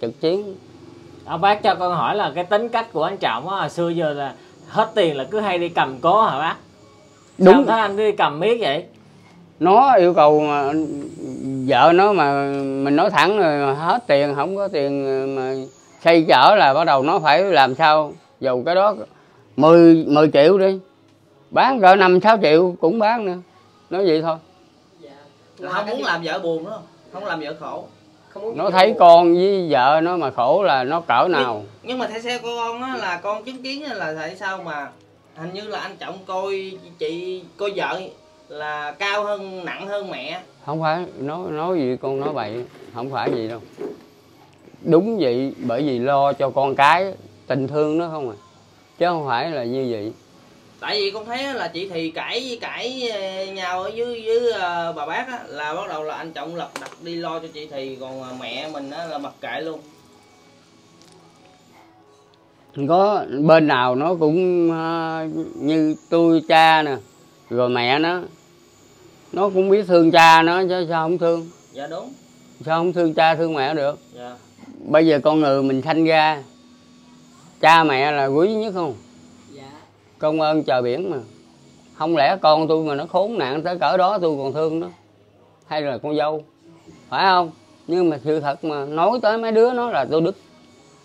Trực chiến. Ông bác cho con hỏi là cái tính cách của anh Trọng á, hồi xưa giờ là hết tiền là cứ hay đi cầm cố hả bác? Đúng. Sao thấy anh đi cầm miết vậy? Nó yêu cầu mà, vợ nó mà mình nói thẳng rồi hết tiền, không có tiền mà xây chở là bắt đầu nó phải làm sao dù cái đó 10 triệu đi, bán cỡ 5-6 triệu cũng bán nữa, nói vậy thôi. Dạ. Là không muốn làm vợ buồn nữa, không làm vợ khổ. Nó thấy buồn. Con với vợ nó mà khổ là nó cỡ nào. Nhưng mà theo xe của con á, là con chứng kiến là tại sao mà hình như là anh Trọng coi chị, coi vợ là cao hơn, nặng hơn mẹ. Không phải, nói gì con nói vậy, không phải gì đâu. Đúng vậy, bởi vì lo cho con cái, tình thương nó không à, chứ không phải là như vậy. Tại vì con thấy là chị thì cãi nhau ở dưới bà bác á, là bắt đầu là anh Trọng lật đặt đi lo cho chị thì, còn mẹ mình á là mặc kệ luôn. Có bên nào nó cũng như tôi cha nè, rồi mẹ nó cũng biết thương cha nó chứ sao không thương. Dạ đúng. Sao không thương cha thương mẹ được? Dạ. Bây giờ con người mình sanh ra, cha mẹ là quý nhất không? Dạ. Công ơn trời biển mà. Không lẽ con tôi mà nó khốn nạn tới cỡ đó tôi còn thương nó, hay là con dâu, phải không? Nhưng mà sự thật mà nói tới mấy đứa nó là tôi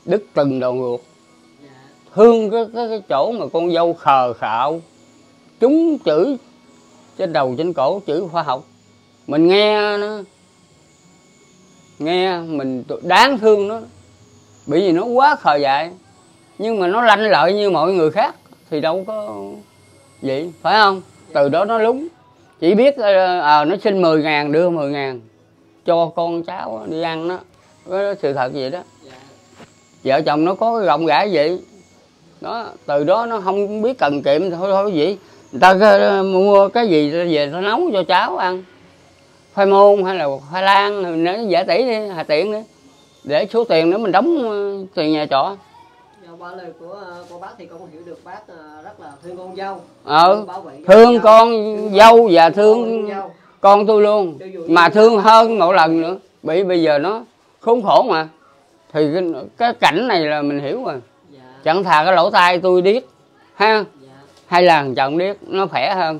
đứt từng đầu ruột. Dạ. Thương cái chỗ mà con dâu khờ khạo, chúng chữ trên đầu trên cổ, chữ khoa học. Mình nghe nó, nghe mình đáng thương nó, bởi vì nó quá khờ dại. Nhưng mà nó lanh lợi như mọi người khác thì đâu có vậy, phải không? Từ đó nó lúng, chỉ biết nó xin 10.000 đưa 10.000 cho con cháu đi ăn đó. Cái sự thật vậy đó. Vợ chồng nó có cái rộng rãi vậy đó, từ đó nó không biết cần kiệm. Thôi vậy người ta mua cái gì về nó nấu cho cháu ăn, khoai môn hay là khoai lang nó giả tỷ đi, hà tiện đi, để số tiền nữa mình đóng tiền nhà trọ. Qua lời của cô bác thì con hiểu được bác rất là thương con dâu. Thương con dâu và thương con tôi luôn, mà thương hơn một lần nữa, bởi bây giờ nó khốn khổ mà. Thì cái cảnh này là mình hiểu rồi. Chẳng thà cái lỗ tai tôi điếc ha, hay là thằng chồng điếc nó khỏe hơn.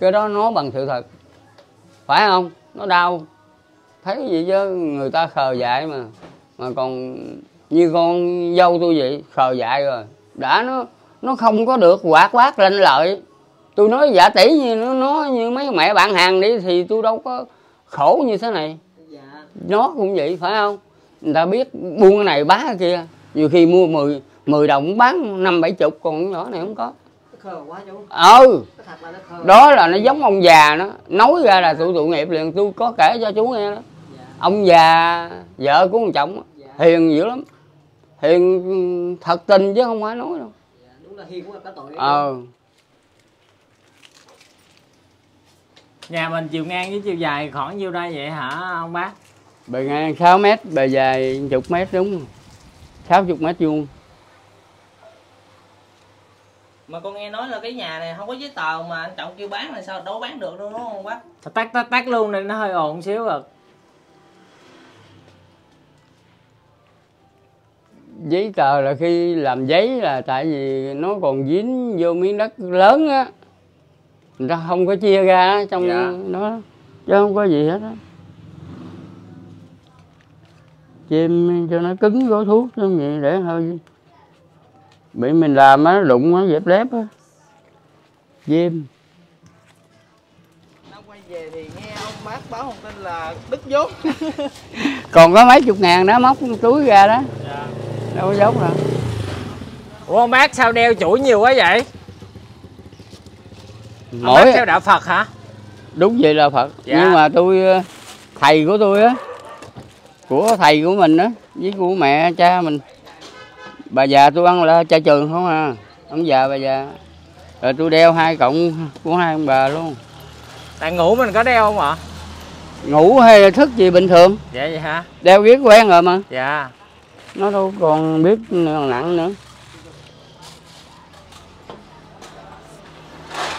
Cái đó nói bằng sự thật, phải không? Nó đau, thấy gì chứ người ta khờ dại mà còn như con dâu tôi vậy, khờ dại rồi. Đã nó không có được quạt quát lanh lợi. Tôi nói giả tỷ như nó như mấy mẹ bạn hàng đi thì tôi đâu có khổ như thế này. Dạ. Nó cũng vậy, phải không? Người ta biết buôn cái này bán cái kia, nhiều khi mua 10 đồng cũng bán 5-70, còn nhỏ này không có. Nó khờ quá chú. Đó là nó giống ông già nó. Nói ra là tụi nghiệp liền. Tôi có kể cho chú nghe đó. Dạ. Ông già vợ của ông Trọng hiền dữ lắm, hiền thật tình chứ không phải nói đâu. Dạ, đúng là hiền quá cả tội. Nhà mình chiều ngang với chiều dài khoảng nhiêu đây vậy hả ông bác? Bề ngang 6 mét, bề dài 10 mét, đúng 60 mét vuông. Mà con nghe nói là cái nhà này không có giấy tờ mà anh Trọng kêu bán là sao đâu bán được đâu, đúng không bác? Tắt luôn nên nó hơi ồn xíu rồi. Giấy tờ là khi làm giấy là tại vì nó còn dính vô miếng đất lớn á, người ta không có chia ra trong đó, chứ không có gì hết á. Chêm cho nó cứng gói thuốc cho vậy để hơi bị mình làm á, đụng nó dẹp lép á. Chêm. Nó quay về thì nghe ông bác báo thông tin là đứt vốn. Còn có mấy chục ngàn đó, móc túi ra đó. Dạ. Đâu dốc rồi. Ủa ông bác sao đeo chuỗi nhiều quá vậy? Mỗi... Ông bác theo đạo Phật hả? Đúng vậy là Phật. Dạ. Nhưng mà thầy của tôi á, của thầy của mình á, với của mẹ cha mình, bà già tôi ăn là cha trường không à, ông già bà già. Rồi tôi đeo 2 cọng của 2 ông bà luôn. Tại ngủ mình có đeo không ạ? Ngủ hay là thức gì bình thường. Dạ vậy hả? Đeo biết quen rồi mà. Dạ. Nó đâu còn biết nặng nữa.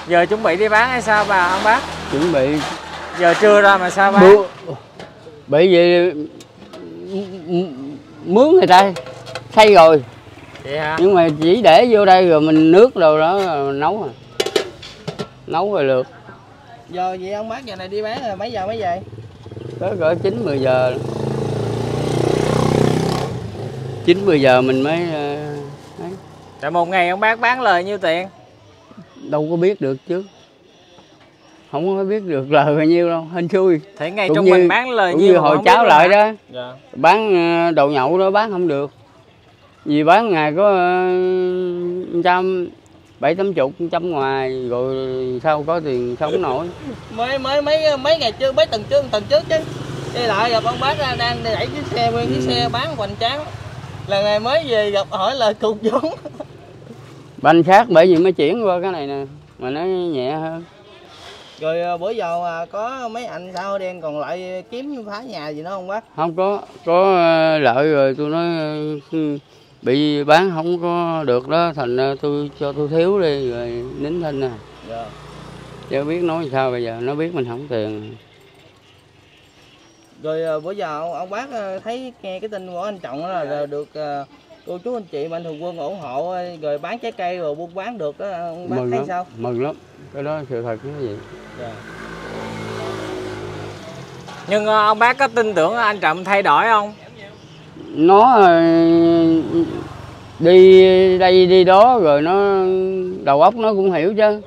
Giờ chuẩn bị đi bán hay sao bà ông bác? Chuẩn bị. Giờ trưa ra mà sao bán? Bởi vì mướn người ta xây rồi. Vậy hả? Nhưng mà chỉ để vô đây rồi mình nước rồi đó rồi nấu rồi. Nấu rồi lượt. Giờ vậy ông bác giờ này đi bán rồi mấy giờ mới về? Tới cỡ 9-10 giờ. 9-10 giờ mình mới ấy. Tại một ngày ông bác bán lời nhiêu tiền? Đâu có biết được chứ. Không có biết được lời bao nhiêu đâu, hên xui. Thì ngày trung bình bán lời nhiêu hồi cháu lại đó. Dạ. Bán đồ nhậu đó bán không được. Vì bán ngày có 170-180 ngoài rồi sao có tiền sống nổi. Mấy ngày trước, mấy tuần trước chứ. Đi lại gặp ông bác đang đẩy chiếc xe nguyên chiếc xe bán hoành tráng. Lần này mới về gặp hỏi lời cục vốn. Banh khác bởi vì mới chuyển qua cái này nè mà nó nhẹ hơn. Rồi bữa giờ có mấy anh sao đen còn lại kiếm phá nhà gì nữa không bác? Không có lợi rồi tôi nói bị bán không có được đó, thành tôi cho tôi thiếu đi rồi nín thinh nè. Dạ. Chứ biết nói sao bây giờ, nó biết mình không tiền. Rồi bữa giờ ông bác thấy nghe cái tin của anh Trọng đó là được cô chú anh chị mạnh thường quân ủng hộ rồi bán trái cây rồi buôn bán được đó, ông bác mừng thấy lắm. Sao? Mừng lắm, cái đó sự thật nó vậy. Dạ. Nhưng ông bác có tin tưởng anh Trọng thay đổi không? Nó đi đây đi đó rồi nó đầu óc nó cũng hiểu chứ.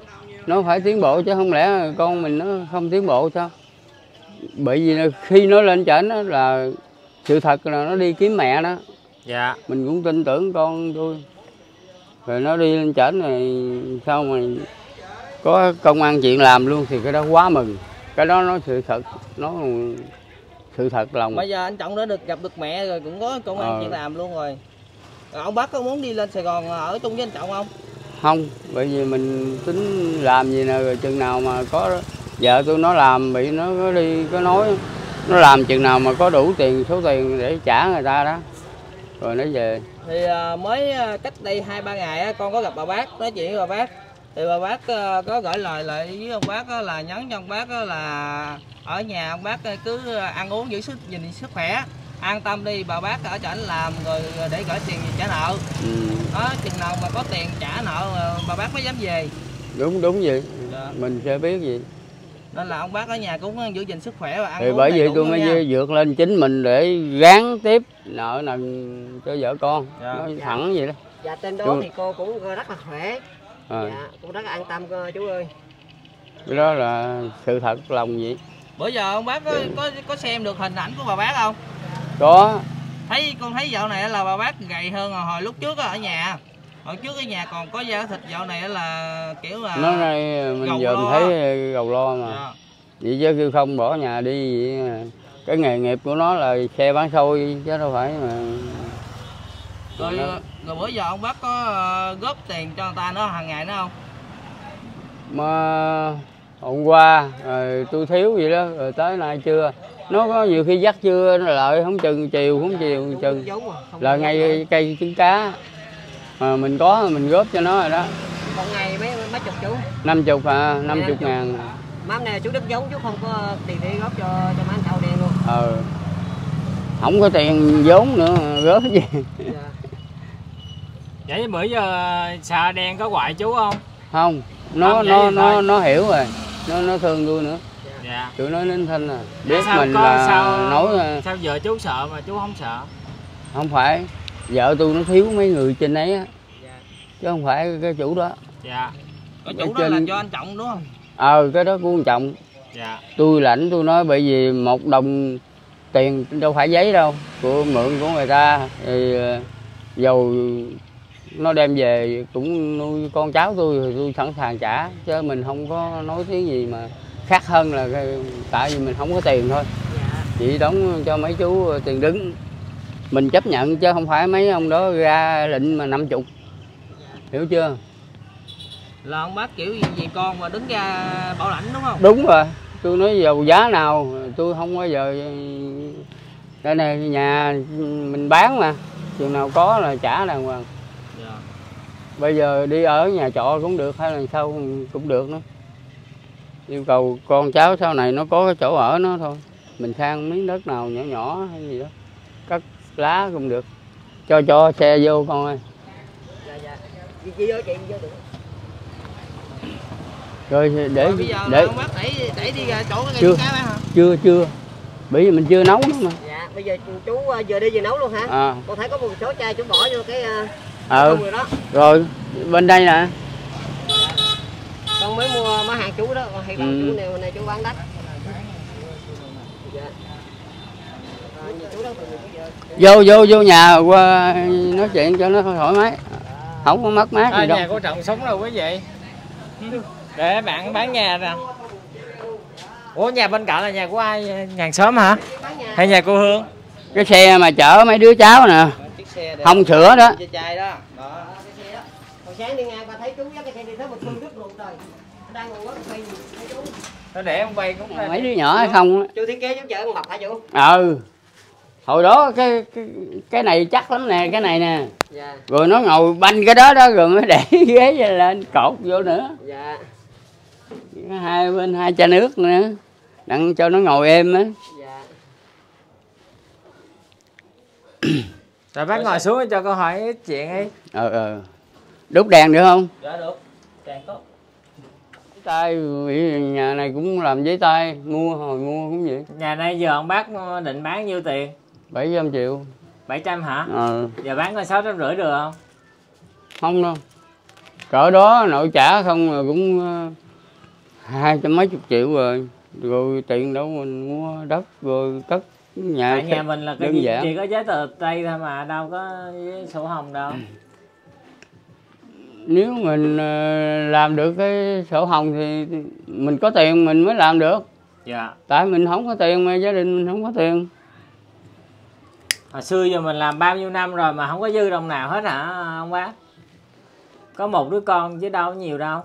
Nó phải tiến bộ chứ không lẽ con mình nó không tiến bộ sao? Bởi vì khi nó lên trển đó là sự thật là nó đi kiếm mẹ đó. Dạ. Mình cũng tin tưởng con tôi. Rồi nó đi lên trển này sao mà có công ăn chuyện làm luôn thì cái đó quá mừng. Cái đó nó sự thật, nó sự thật lòng. Bây giờ anh Trọng đã được gặp được mẹ rồi cũng có công ăn chuyện làm luôn rồi. Ông bác có muốn đi lên Sài Gòn ở chung với anh Trọng không? Không, bởi vì mình tính làm gì nè rồi chừng nào mà có vợ tôi nó làm bị nó có đi có nói nó làm chừng nào mà có đủ tiền số tiền để trả người ta đó rồi nó về. Thì mới cách đây 2-3 ngày con có gặp bà bác nói chuyện với bà bác thì bà bác có gửi lời lại với ông bác là nhắn cho ông bác là ở nhà ông bác cứ ăn uống giữ sức gìn sức khỏe an tâm đi, bà bác ở chỗ anh làm rồi để gửi tiền trả nợ đó, chừng nào mà có tiền trả nợ bà bác mới dám về. Đúng vậy dạ. Mình sẽ biết gì nên là ông bác ở nhà cũng giữ gìn sức khỏe và ăn thì uống bởi vậy tôi mới vượt lên chính mình để gán tiếp nợ nần cho vợ con. Dạ. Nói thẳng vậy đó. Dạ tên đó thì cô cũng rất là khỏe. Dạ, cũng rất là an tâm cơ chú ơi. Cái đó là sự thật lòng vậy. Bữa giờ ông bác có xem được hình ảnh của bà bác không? Có. Thấy con thấy dạo này là bà bác gầy hơn hồi lúc trước ở nhà. Hồi trước ở nhà còn có da thịt, dạo này là kiểu là nó nay mình giờ mình thấy gầu lo mà. Dạ. Vậy chứ kêu không bỏ nhà đi vậy mà. Cái nghề nghiệp của nó là xe bán xôi chứ đâu phải mà. Rồi bữa giờ ông bác có góp tiền cho người ta nó hàng ngày nữa không? Mà hôm qua rồi tôi thiếu vậy đó rồi tới nay chưa. Nó có nhiều khi dắt chưa nó lợi không chừng chiều không chừng là ngay cây trứng cá mà mình có mình góp cho nó rồi đó. Một ngày mấy chục chú? 50 à, 50.000. Má này chú đất giống chú không có tiền để góp cho má anh Thảo đen luôn. Không có tiền vốn nữa góp gì. Dạ. Vậy bữa giờ xà đen có quại chú không? Không, nó hiểu rồi, nó thương tôi nữa. Dạ. Tụi nó nên thân à, biết sao mình là sao, nói sao vợ chú sợ mà chú không sợ? Không phải, vợ tôi nó thiếu mấy người trên ấy á. Dạ. Chứ không phải cái chủ đó. Dạ. Cái chủ đó là do anh Trọng đúng không? Cái đó của anh Trọng. Dạ. Tôi lãnh tôi nói bởi vì 1 đồng tiền đâu phải giấy đâu, của mượn của người ta thì dầu nó đem về cũng nuôi con cháu tôi thì tôi sẵn sàng trả chứ mình không có nói tiếng gì mà khác hơn là tại vì mình không có tiền thôi. Dạ. Chỉ đóng cho mấy chú tiền đứng mình chấp nhận chứ không phải mấy ông đó ra lệnh mà 50. Dạ. Hiểu chưa? Là ông bác kiểu gì con mà đứng ra bảo lãnh đúng không? Đúng rồi, tôi nói dầu giá nào tôi không bao giờ đây này nhà mình bán mà chừng nào có là trả đàng hoàng. Dạ. Bây giờ đi ở nhà trọ cũng được hay là sau cũng được nữa. Yêu cầu con cháu sau này nó có cái chỗ ở nó thôi. Mình sang miếng đất nào nhỏ nhỏ hay gì đó. Cắt lá cũng được, cho xe vô con ơi. Dạ. Chị ơi, chị vô được. Rồi để rồi, bây giờ để ông bác đẩy đi chỗ cái chưa, cá hả? Chưa. Bởi vì mình chưa nấu nữa mà. Dạ, bây giờ chú vừa đi vừa nấu luôn hả? À. Con thấy có một số chai chú bỏ vô cái người đó. Rồi, bên đây nè. Con mới mua mấy hàng chú đó, hay bằng chú này, chú bán đắt. Dạ. Vô nhà qua nói chuyện cho nó thoải mái, không có mất mát gì đâu. Nhà của Trọng sống rồi quý vị. Để bạn bán nhà nè. Ủa nhà bên cạnh là nhà của ai? Nhà sớm hả? Hay nhà cô Hương? Cái xe mà chở mấy đứa cháu nè, không sửa đó. Nó để ông Bay cũng mấy đứa nhỏ hay không? Chú thiết kế chú chở con Mập hả chú? Ừ. Hồi đó cái này chắc lắm nè, cái này nè. Dạ. Rồi nó ngồi banh cái đó rồi mới để ghế lên cột vô nữa. Dạ. Hai bên hai chai nước nữa, đặng cho nó ngồi êm á. Dạ. Rồi bác ngồi xuống cho con hỏi ít chuyện đi. Đốt đèn được không? Dạ được, đèn tốt. Giấy tay, nhà này cũng làm giấy tay, hồi mua cũng vậy. Nhà này giờ ông bác định bán nhiêu tiền? 700 triệu. 700 hả? Giờ bán coi 650 được không? Không đâu. Cỡ đó nội trả không là cũng 200 mấy chục triệu rồi. Rồi tiền đâu mình mua đất rồi cất nhà. Tại nhà mình là cái gì chỉ có giấy tờ tay thôi mà đâu có sổ hồng đâu. Nếu mình làm được cái sổ hồng thì mình có tiền mình mới làm được. Dạ. Tại mình không có tiền mà gia đình mình không có tiền. Hồi xưa giờ mình làm bao nhiêu năm rồi mà không có dư đồng nào hết hả ông bác? Có một đứa con chứ đâu có nhiều đâu.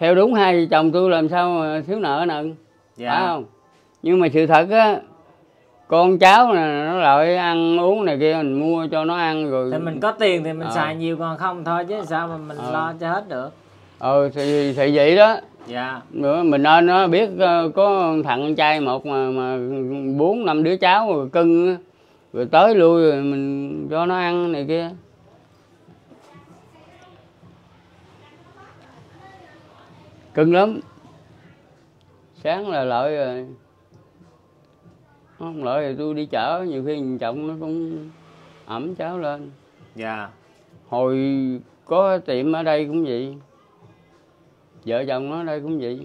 Theo đúng hai vợ chồng tôi làm sao mà thiếu nợ nần. Dạ. Phải không? Nhưng mà sự thật á, con cháu này, nó lại ăn uống này kia mình mua cho nó ăn rồi. Thì mình có tiền thì mình xài nhiều, còn không thôi chứ sao mà mình lo cho hết được. Thì vậy đó. Dạ. Nữa mình nên nó biết có thằng trai một mà 4-5 đứa cháu rồi cưng rồi tới lui rồi mình cho nó ăn này kia. Cưng lắm. Sáng là lợi rồi. Không lợi thì tôi đi chở, nhiều khi nhìn Trọng nó cũng ẩm cháo lên. Dạ. Hồi có tiệm ở đây cũng vậy, vợ chồng nó ở đây cũng vậy,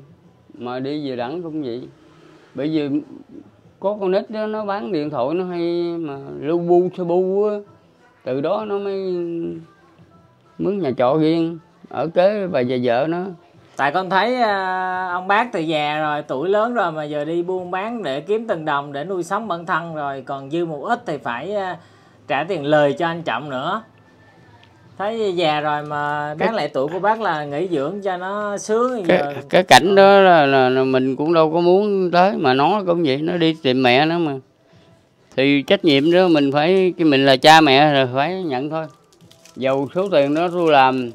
mà đi về đẳng cũng vậy. Bởi vì có con nít đó, nó bán điện thoại nó hay mà lu bu sơ bu á. Từ đó nó mới mướn nhà trọ riêng, ở kế bà già vợ nó. Tại con thấy ông bác từ già rồi, tuổi lớn rồi mà giờ đi buôn bán để kiếm từng đồng để nuôi sống bản thân rồi. Còn dư một ít thì phải trả tiền lời cho anh Trọng nữa. Thấy già rồi mà đáng lẽ tuổi của bác là nghỉ dưỡng cho nó sướng. Cái cảnh đó là mình cũng đâu có muốn tới, mà nó cũng vậy, nó đi tìm mẹ nó mà. Thì trách nhiệm đó mình phải, mình là cha mẹ rồi phải nhận thôi. Dầu số tiền đó tôi làm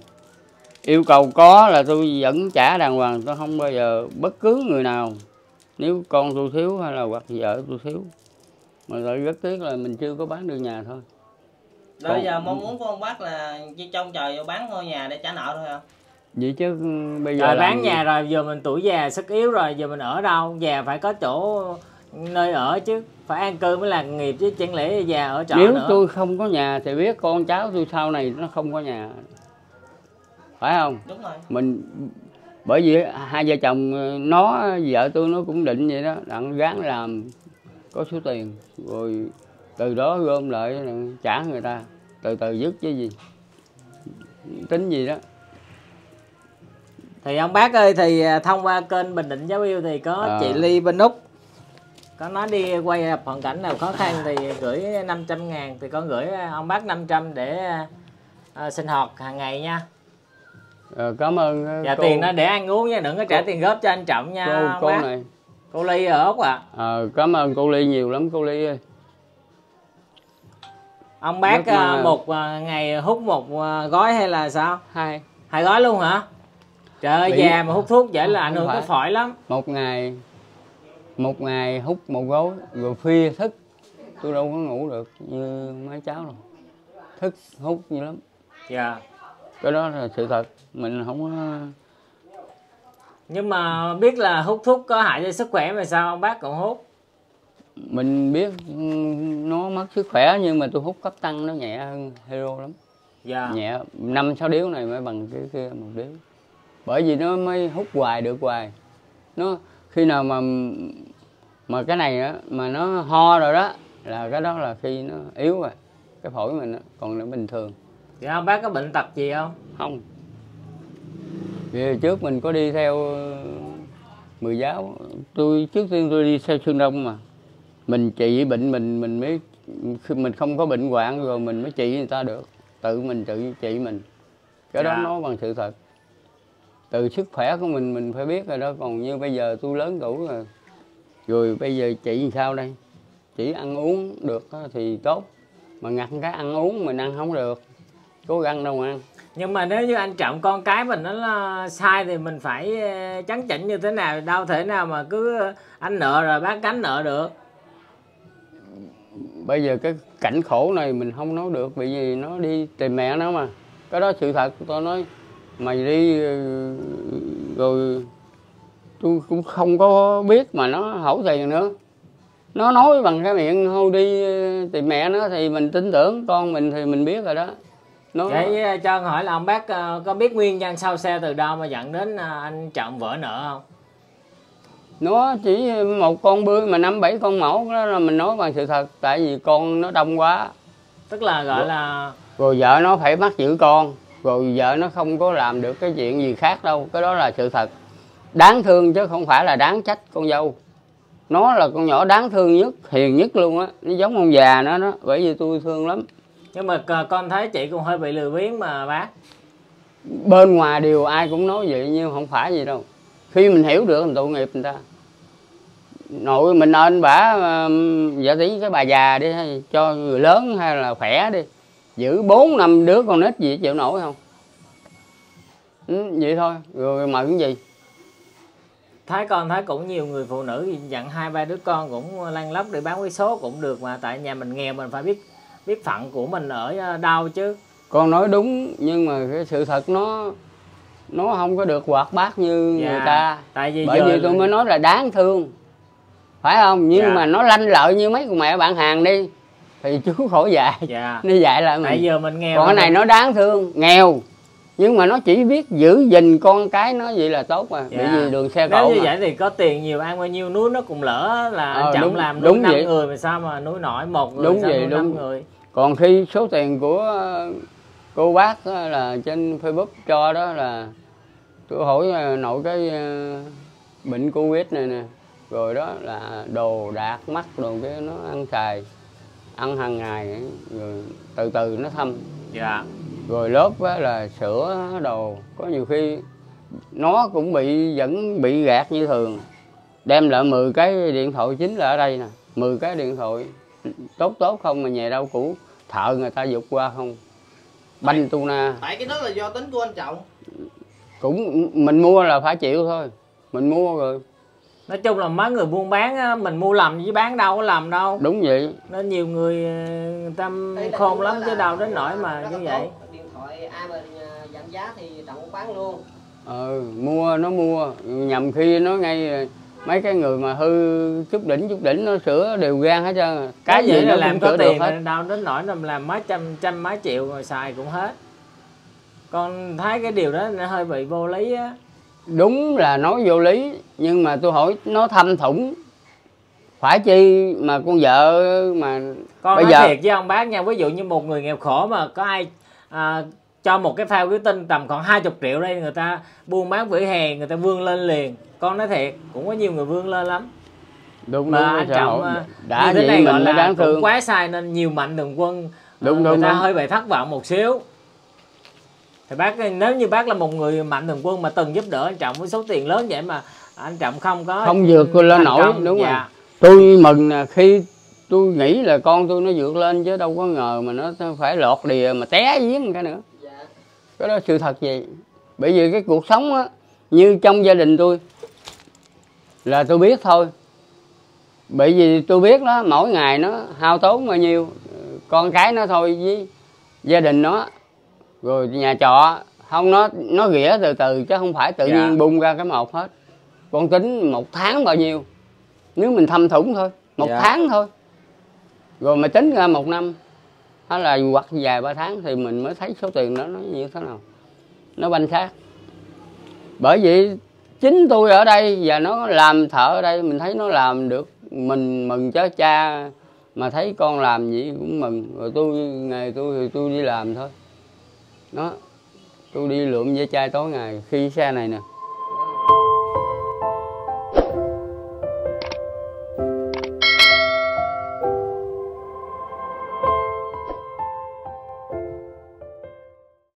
yêu cầu có là tôi vẫn trả đàng hoàng, tôi không bao giờ bất cứ người nào. Nếu con tôi thiếu hay là hoặc vợ tôi thiếu, mà rất tiếc là mình chưa có bán được nhà thôi. Bây giờ mong muốn của ông bác là trong trời vô bán ngôi nhà để trả nợ thôi không? Vậy chứ bây giờ bán nhà rồi giờ mình tuổi già sức yếu rồi, giờ mình ở đâu? Già phải có chỗ nơi ở chứ, phải an cư mới là nghiệp chứ, chẳng lẽ già ở trọ nữa. Nếu tôi không có nhà thì biết con cháu tôi sau này nó không có nhà. Phải không? Đúng rồi. Mình bởi vì hai vợ chồng nó, vợ tôi nó cũng định vậy đó, đặng ráng làm có số tiền rồi từ đó gom lại trả người ta, từ từ dứt chứ gì tính gì đó. Thì ông bác ơi, thì thông qua kênh Bình Định Dấu Yêu thì có chị Ly bên Úc có nói đi quay hoàn cảnh nào khó khăn thì gửi 500.000, thì con gửi ông bác 500 để sinh hoạt hàng ngày nha. Cảm ơn. Dạ, cô... tiền nó để ăn uống nha, đừng có trả tiền góp cho anh Trọng nha cô bác. Này. Cô Ly ở Úc ạ. Cảm ơn cô Ly nhiều lắm cô Ly ơi. Ông bác mà... một ngày hút một gói hay là sao? Hai gói luôn hả? Trời ơi, già mà hút thuốc dễ là ảnh hưởng tới phổi lắm. Một ngày hút một gói rồi phia thức. Tôi đâu có ngủ được như mấy cháu đâu. Thức hút dữ lắm. Dạ. Cái đó là sự thật, mình không có... Nhưng mà biết là hút thuốc có hại cho sức khỏe mà sao ông bác còn hút? Mình biết nó mất sức khỏe nhưng mà tôi hút cấp tăng nó nhẹ hơn hero lắm. Dạ. Nhẹ 5-6 điếu này mới bằng cái kia một điếu. Bởi vì nó mới hút hoài được hoài. Nó khi nào mà cái này á mà nó ho rồi đó là cái đó là khi nó yếu rồi. Cái phổi mình còn là bình thường. Dạ ông bác có bệnh tật gì không? Không. Vì trước mình có đi theo mười giáo, tôi trước tiên tôi đi theo Sơn Đông mà. Mình trị bệnh mình mới, mình không có bệnh hoạn rồi mình mới trị người ta được. Tự mình tự trị mình. Cái đó nói bằng sự thật. Từ sức khỏe của mình phải biết rồi đó. Còn như bây giờ tôi lớn đủ rồi. Rồi bây giờ trị làm sao đây? Chỉ ăn uống được thì tốt. Mà ngặt cái ăn uống mình ăn không được. Cố gắng đâu mà ăn. Nhưng mà nếu như anh trọng con cái mình nó sai thì mình phải chấn chỉnh như thế nào? Đâu thể nào mà cứ anh nợ rồi bác cánh nợ được. Bây giờ cái cảnh khổ này mình không nói được. Bởi vì nó đi tìm mẹ nó mà. Cái đó sự thật tôi nói. Mày đi rồi tôi cũng không có biết mà nó hổ tiền nữa. Nó nói bằng cái miệng thôi đi tìm mẹ nó thì mình tin tưởng. Con mình thì mình biết rồi đó. Vậy cho anh hỏi là ông bác có biết nguyên nhân sau xe từ đâu mà dẫn đến anh trọng vỡ nợ không? Nó chỉ một con bươi mà 5-7 con mẫu đó là mình nói bằng sự thật. Tại vì con nó đông quá. Tức là gọi là... Rồi vợ nó phải bắt giữ con. Rồi vợ nó không có làm được cái chuyện gì khác đâu. Cái đó là sự thật. Đáng thương chứ không phải là đáng trách con dâu. Nó là con nhỏ đáng thương nhất, hiền nhất luôn á. Nó giống ông già nó đó. Bởi vì tôi thương lắm. Nhưng mà con thấy chị cũng hơi bị lười biếng mà bác. Bên ngoài điều ai cũng nói vậy nhưng không phải gì đâu. Khi mình hiểu được mình tội nghiệp người ta. Nội mình nên bả giả tí cái bà già đi hay cho người lớn hay là khỏe đi. Giữ 4-5 đứa con nít gì chịu nổi không? Vậy thôi, rồi mà cái gì? Thái con thấy cũng nhiều người phụ nữ dặn 2-3 đứa con cũng lăn lóc để bán vé số cũng được mà. Tại nhà mình nghèo mình phải biết phận của mình ở đâu chứ. Con nói đúng nhưng mà cái sự thật nó không có được hoạt bát như người ta. Tại vì bởi vì tôi mới nói là đáng thương. Phải không? Nhưng mà nó lanh lợi như mấy con mẹ bạn hàng đi. Thì chú khổ dạy. Nó dạy là mình. Giờ mình nghèo. Còn cái này nó đáng thương. Nghèo. Nhưng mà nó chỉ biết giữ gìn con cái nó vậy là tốt mà. Bởi vì đường xe cộ. Nếu như vậy thì có tiền nhiều ăn bao nhiêu núi nó cũng lỡ là anh chậm làm nuôi 5 người mà sao mà núi nổi một người sao nuôi 5 người. Còn khi số tiền của cô bác là trên Facebook cho đó là tôi hỏi nội cái bệnh Covid này nè. Rồi đó là đồ đạc mắc đồ cái nó ăn xài. Ăn hàng ngày rồi từ từ nó thâm. Dạ. Rồi lớp là sữa đồ. Có nhiều khi nó cũng vẫn bị gạt như thường. Đem lại 10 cái điện thoại chính là ở đây nè. 10 cái điện thoại tốt không mà nhà đâu cũ thợ người ta dục qua không. Banh tu na. Tại cái đó là do tính của anh trọng. Cũng mình mua là phải chịu thôi. Mình mua rồi. Nói chung là mấy người buôn bán á, mình mua lầm chứ bán đâu có lầm đâu. Đúng vậy. Nên nhiều người tâm khôn lắm chứ đâu đến nỗi mà như vậy. Điện thoại ai mà giảm giá thì trọng cũng bán luôn. Mua nó mua nhầm khi nó ngay mấy cái người mà hư chút đỉnh nó sửa đều gan hết trơn. Cái gì nó làm có tiền hết. Đâu đến nỗi nó làm mấy trăm mấy triệu rồi xài cũng hết. Con thấy cái điều đó nó hơi bị vô lý á. Đúng là nói vô lý nhưng mà tôi hỏi nó thâm thủng phải chi mà con vợ mà con bây nói giờ... thiệt với ông bác nha, ví dụ như một người nghèo khổ mà có ai cho một cái phao cứu tinh tầm khoảng 20 triệu đây người ta buôn bán vỉa hè người ta vươn lên liền. Con nói thiệt cũng có nhiều người vươn lên lắm. Đúng mà anh trọng đã như thế này gọi là cũng quá sai nên nhiều mạnh thường quân người ta hơi bị thất vọng một xíu. Thì bác nếu như bác là một người mạnh thường quân mà từng giúp đỡ anh trọng với số tiền lớn vậy mà anh trọng không vượt lên nổi đúng rồi. Tôi mừng là khi tôi nghĩ là con tôi nó vượt lên chứ đâu có ngờ mà nó phải lọt đìa mà té giếng cái nữa. Cái đó sự thật vậy. Bởi vì cái cuộc sống á như trong gia đình tôi là tôi biết thôi. Bởi vì tôi biết đó, mỗi ngày nó hao tốn bao nhiêu, con cái nó thôi với gia đình nó, rồi nhà trọ, không nó rỉa từ từ chứ không phải tự nhiên bung ra cái một hết. Con tính một tháng bao nhiêu, nếu mình thâm thủng thôi, một tháng thôi, rồi mà tính ra một năm hay là hoặc vài ba tháng thì mình mới thấy số tiền đó nó như thế nào, nó banh xác. Bởi vậy chính tôi ở đây và nó làm thợ ở đây, mình thấy nó làm được mình mừng, chứ cha mà thấy con làm gì cũng mừng. Rồi tôi ngày tôi thì tôi đi làm thôi đó, tôi đi lượm với cha tối ngày. Khi xe này nè